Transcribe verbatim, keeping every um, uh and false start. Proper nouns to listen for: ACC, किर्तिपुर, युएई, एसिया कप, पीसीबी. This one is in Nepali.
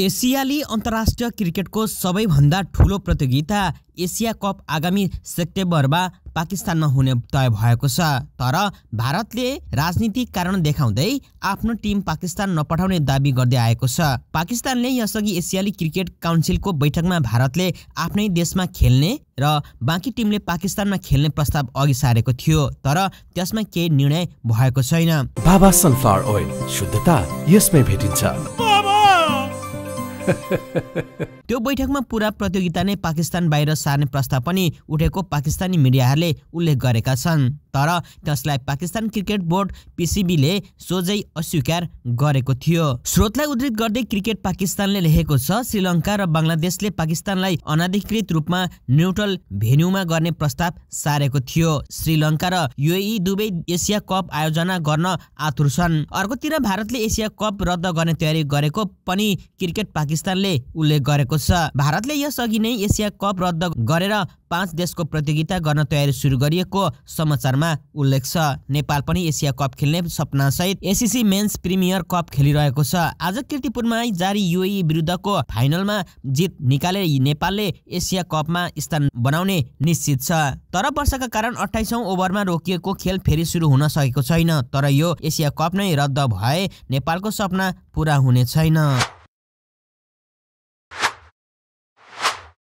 एसियाली अन्तर्राष्ट्रिय क्रिकेटको सबैभन्दा ठूलो प्रतियोगिता एसिया कप आगामी सेप्टेम्बरमा पाकिस्तानमा हुने तय भएको छ। तर भारतले राजनीतिक कारण देखाउँदै आफ्नो टिम पाकिस्तान नपठाउने दाबी गर्दै आएको छ। पाकिस्तानले यसअघि एसियाली क्रिकेट काउन्सिलको बैठकमा भारतले आफ्नै देशमा खेल्ने र बाँकी टिमले पाकिस्तानमा खेल्ने प्रस्ताव अघि सारेको थियो, तर त्यसमा केही निर्णय भएको छैन। बाबा सनफ्लावर ओइल शुद्धता यसमै भेटिन्छ। त्यो बैठकमा पूरा प्रतियोगिता नै पाकिस्तान बाहिर सार्ने प्रस्ताव पनि उठेको पाकिस्तानी मिडियाहरूले उल्लेख गरेका छन्, तर त्यसलाई पाकिस्तान क्रिकेट बोर्ड पीसीबीले सोझै अस्वीकार गरेको थियो। स्रोतलाई उद्धृत गर्दै क्रिकेट पाकिस्तानले लेखेको छ, श्रीलङ्का र बङ्गलादेशले पाकिस्तानलाई अनाधिकृत रूपमा न्युट्रल भेन्यूमा गर्ने प्रस्ताव सारेको थियो। श्रीलङ्का र युएई दुवै एसिया कप आयोजना गर्न आतुर छन्। अर्कोतिर भारतले एसिया कप रद्द गर्ने तयारी गरेको पनि क्रिकेट पाकिस्तानले उल्लेख गरेको छ। भारतले यसअघि नै एसिया कप रद्द गरेर पाँच देशको प्रतियोगिता गर्न तयारी सुरु गरिएको समाचारमा उल्लेख छ। नेपाल पनि एसिया कप खेल्ने सपना सहित एसीसी मेन्स प्रिमियर कप खेलिरहेको छ। आज किर्तिपुरमा जारी युएई विरुद्धको फाइनलमा जित निकाले नेपालले एसिया कपमा स्थान बनाउने निश्चित छ, तर वर्षाका कारण अट्ठाइसौँ ओभरमा रोकिएको खेल फेरि सुरु हुन सकेको छैन। तर यो एसिया कप नै रद्द भए नेपालको सपना पुरा हुने छैन।